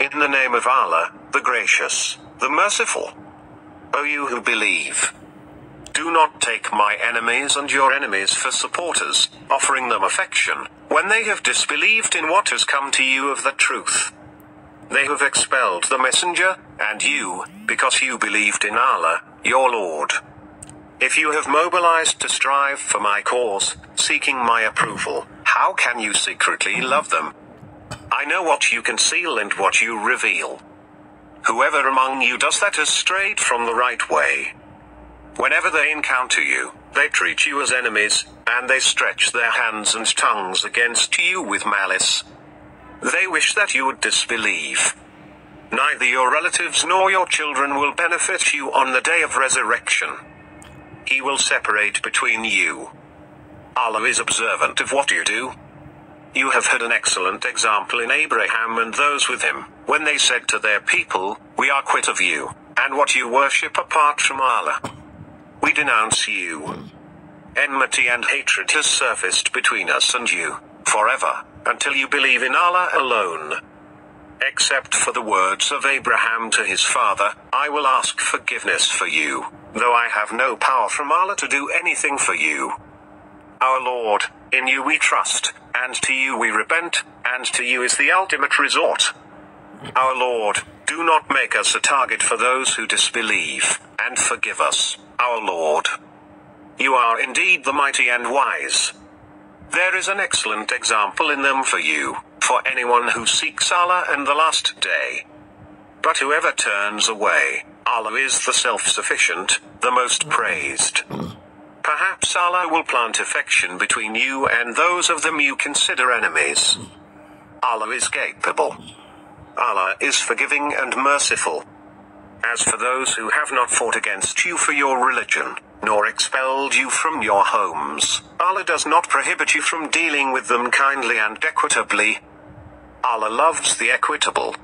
In the name of Allah, the Gracious, the Merciful. O you who believe, do not take my enemies and your enemies for supporters, offering them affection, when they have disbelieved in what has come to you of the truth. They have expelled the messenger, and you, because you believed in Allah, your Lord. If you have mobilized to strive for my cause, seeking my approval, how can you secretly love them? I know what you conceal and what you reveal. Whoever among you does that has strayed from the right way. Whenever they encounter you, they treat you as enemies, and they stretch their hands and tongues against you with malice. They wish that you would disbelieve. Neither your relatives nor your children will benefit you on the day of resurrection. He will separate between you. Allah is observant of what you do. You have had an excellent example in Abraham and those with him, when they said to their people, "We are quit of you, and what you worship apart from Allah. We denounce you." Enmity and hatred has surfaced between us and you, forever, until you believe in Allah alone. Except for the words of Abraham to his father, "I will ask forgiveness for you, though I have no power from Allah to do anything for you." Our Lord, in you we trust, and to you we repent, and to you is the ultimate resort. Our Lord, do not make us a target for those who disbelieve, and forgive us, our Lord. You are indeed the mighty and wise. There is an excellent example in them for you, for anyone who seeks Allah and the last day. But whoever turns away, Allah is the self-sufficient, the most praised. Perhaps Allah will plant affection between you and those of them you consider enemies. Allah is capable. Allah is forgiving and merciful. As for those who have not fought against you for your religion, nor expelled you from your homes, Allah does not prohibit you from dealing with them kindly and equitably. Allah loves the equitable.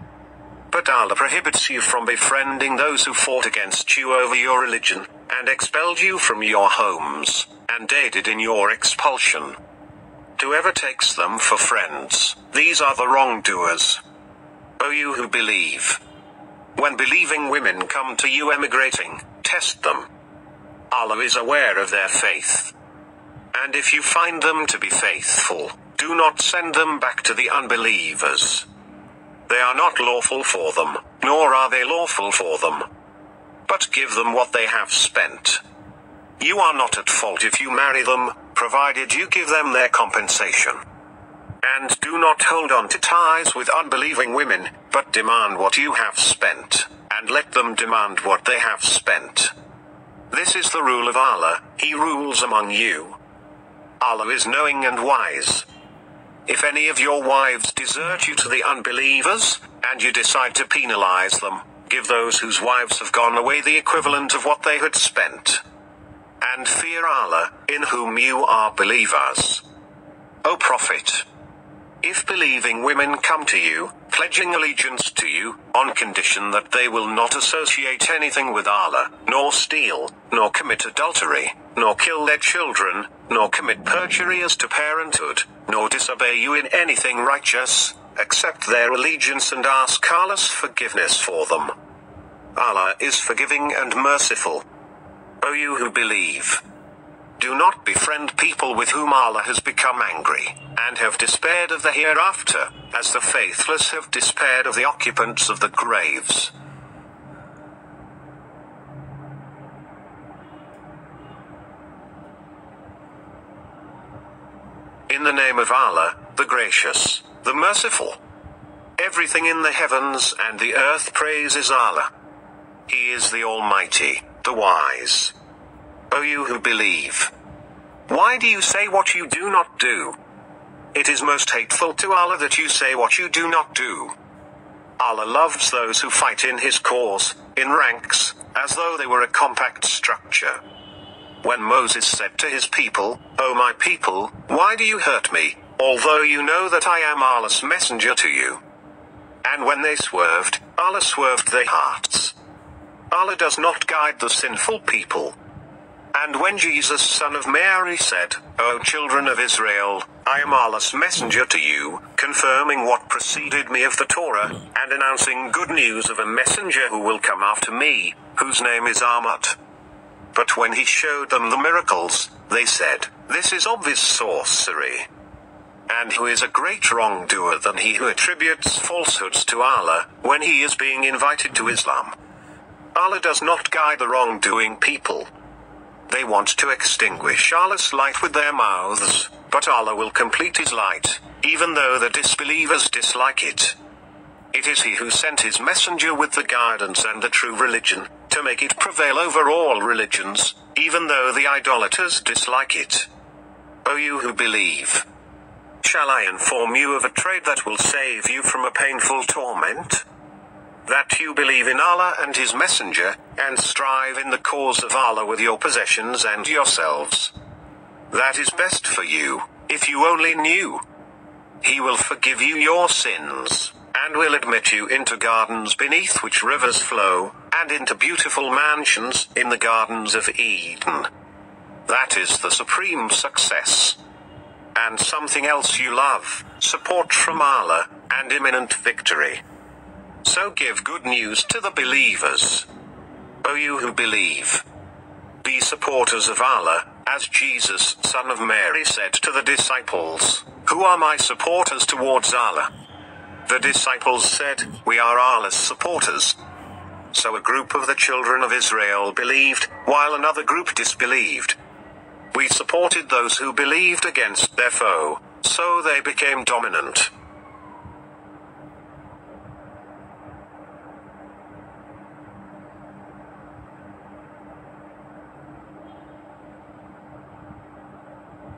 But Allah prohibits you from befriending those who fought against you over your religion, and expelled you from your homes, and aided in your expulsion. Whoever takes them for friends, these are the wrongdoers. O you who believe, when believing women come to you emigrating, test them. Allah is aware of their faith. And if you find them to be faithful, do not send them back to the unbelievers. They are not lawful for them, nor are they lawful for them. But give them what they have spent. You are not at fault if you marry them, provided you give them their compensation. And do not hold on to ties with unbelieving women, but demand what you have spent, and let them demand what they have spent. This is the rule of Allah, He rules among you. Allah is knowing and wise. If any of your wives desert you to the unbelievers, and you decide to penalize them, give those whose wives have gone away the equivalent of what they had spent. And fear Allah, in whom you are believers. O Prophet, if believing women come to you, pledging allegiance to you, on condition that they will not associate anything with Allah, nor steal, nor commit adultery, nor kill their children, nor commit perjury as to parenthood, nor disobey you in anything righteous, accept their allegiance and ask Allah's forgiveness for them. Allah is forgiving and merciful. O you who believe, do not befriend people with whom Allah has become angry, and have despaired of the hereafter, as the faithless have despaired of the occupants of the graves. In the name of Allah, the Gracious, the Merciful. Everything in the heavens and the earth praises Allah. He is the Almighty, the Wise. O you who believe, why do you say what you do not do? It is most hateful to Allah that you say what you do not do. Allah loves those who fight in His cause, in ranks, as though they were a compact structure. When Moses said to his people, "O my people, why do you hurt me, although you know that I am Allah's messenger to you?" And when they swerved, Allah swerved their hearts. Allah does not guide the sinful people. And when Jesus, son of Mary, said, "O children of Israel, I am Allah's messenger to you, confirming what preceded me of the Torah, and announcing good news of a messenger who will come after me, whose name is Ahmad. But when he showed them the miracles, they said, "This is obvious sorcery. And who is a great wrongdoer than he who attributes falsehoods to Allah, when he is being invited to Islam?" Allah does not guide the wrongdoing people. They want to extinguish Allah's light with their mouths, but Allah will complete His light, even though the disbelievers dislike it. It is He who sent His messenger with the guidance and the true religion, to make it prevail over all religions, even though the idolaters dislike it. O you who believe! Shall I inform you of a trade that will save you from a painful torment? That you believe in Allah and His messenger, and strive in the cause of Allah with your possessions and yourselves. That is best for you, if you only knew. He will forgive you your sins, and will admit you into gardens beneath which rivers flow, and into beautiful mansions in the gardens of Eden. That is the supreme success. And something else you love, support from Allah, and imminent victory. So give good news to the believers. O you who believe! Be supporters of Allah, as Jesus, son of Mary, said to the disciples, "Who are my supporters towards Allah?" The disciples said, "We are Allah's supporters." So a group of the children of Israel believed, while another group disbelieved. We supported those who believed against their foe, so they became dominant.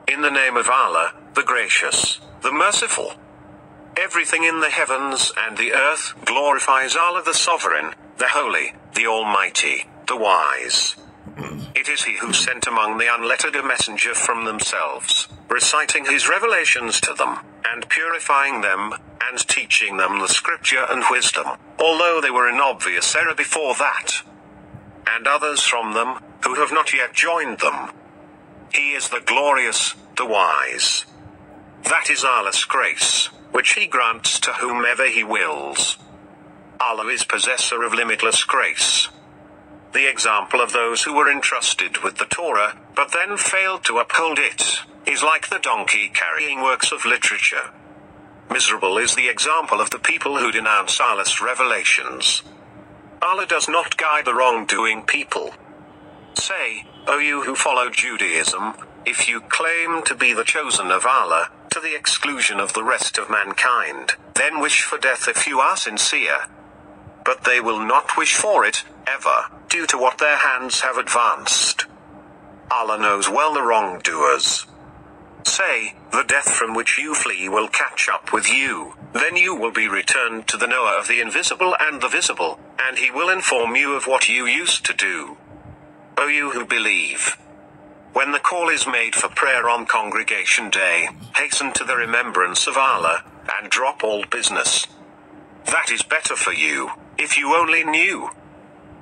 In the name of Allah, the Gracious, the Merciful. Everything in the heavens and the earth glorifies Allah the Sovereign, the Holy, the Almighty, the Wise. It is He who sent among the unlettered a messenger from themselves, reciting His revelations to them, and purifying them, and teaching them the scripture and wisdom, although they were in obvious error before that. And others from them, who have not yet joined them. He is the Glorious, the Wise. That is Allah's grace, which He grants to whomever He wills. Allah is possessor of limitless grace. The example of those who were entrusted with the Torah, but then failed to uphold it, is like the donkey carrying works of literature. Miserable is the example of the people who denounce Allah's revelations. Allah does not guide the wrongdoing people. Say, O you who follow Judaism, if you claim to be the chosen of Allah, to the exclusion of the rest of mankind, then wish for death if you are sincere. But they will not wish for it, ever, due to what their hands have advanced. Allah knows well the wrongdoers. Say, the death from which you flee will catch up with you, then you will be returned to the knower of the invisible and the visible, and He will inform you of what you used to do. O you who believe! When the call is made for prayer on Congregation Day, hasten to the remembrance of Allah, and drop all business. That is better for you, if you only knew.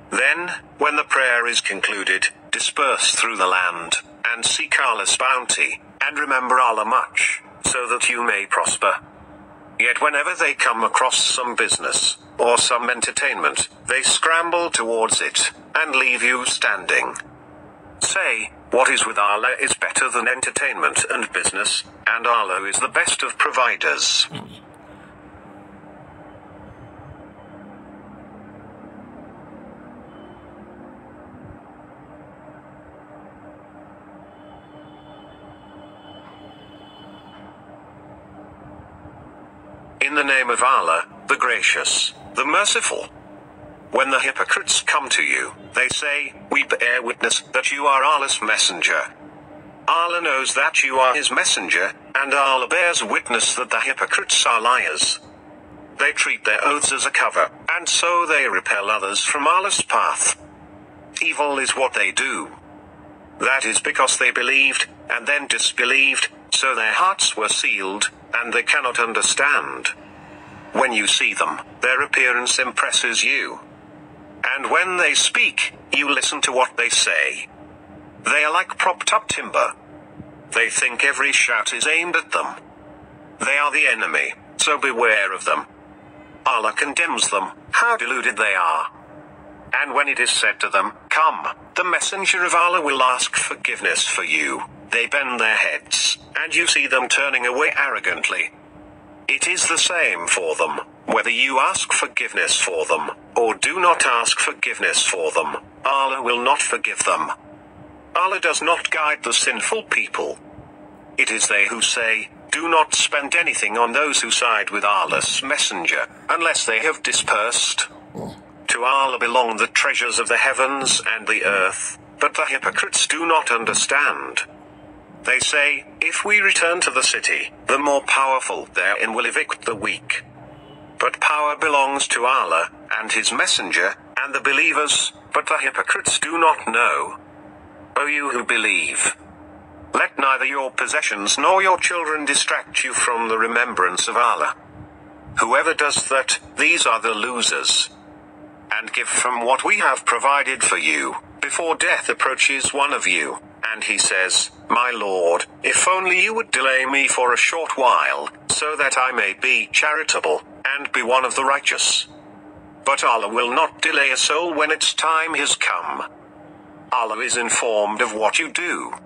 Then, when the prayer is concluded, disperse through the land, and seek Allah's bounty, and remember Allah much, so that you may prosper. Yet whenever they come across some business, or some entertainment, they scramble towards it, and leave you standing. Say, what is with Allah is better than entertainment and business, and Allah is the best of providers. In the name of Allah, the Gracious, the Merciful. When the hypocrites come to you, they say, "We bear witness that you are Allah's messenger." Allah knows that you are His messenger, and Allah bears witness that the hypocrites are liars. They treat their oaths as a cover, and so they repel others from Allah's path. Evil is what they do. That is because they believed, and then disbelieved, so their hearts were sealed, and they cannot understand. When you see them, their appearance impresses you. And when they speak, you listen to what they say. They are like propped up timber. They think every shout is aimed at them. They are the enemy, so beware of them. Allah condemns them, how deluded they are. And when it is said to them, "Come," the messenger of Allah will ask forgiveness for you, they bend their heads, and you see them turning away arrogantly. It is the same for them, whether you ask forgiveness for them, or do not ask forgiveness for them, Allah will not forgive them. Allah does not guide the sinful people. It is they who say, "Do not spend anything on those who side with Allah's messenger, unless they have dispersed." To Allah belong the treasures of the heavens and the earth, but the hypocrites do not understand. They say, "If we return to the city, the more powerful therein will evict the weak." But power belongs to Allah, and His messenger, and the believers, but the hypocrites do not know. O you who believe! Let neither your possessions nor your children distract you from the remembrance of Allah. Whoever does that, these are the losers. And give from what we have provided for you, before death approaches one of you, and he says, "My Lord, if only you would delay me for a short while, so that I may be charitable, and be one of the righteous." But Allah will not delay a soul when its time has come. Allah is informed of what you do.